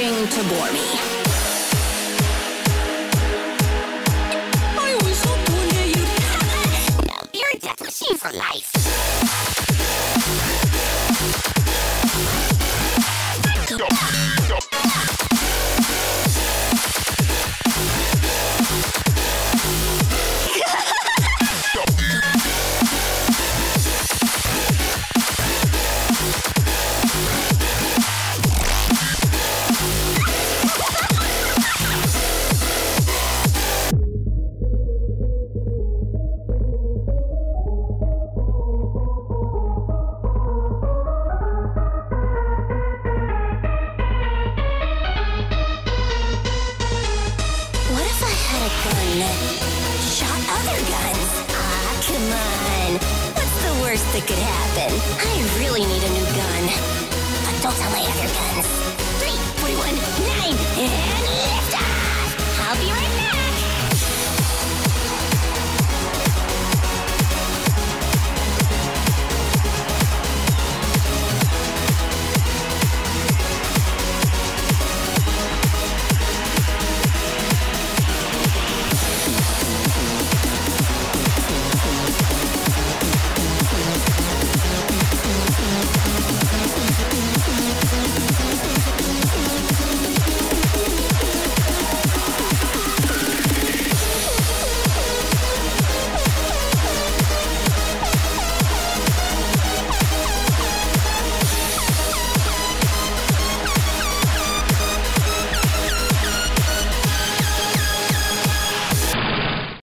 starting to bore me. For life. Shot other guns. Ah, come on. What's the worst that could happen? I really need a new gun.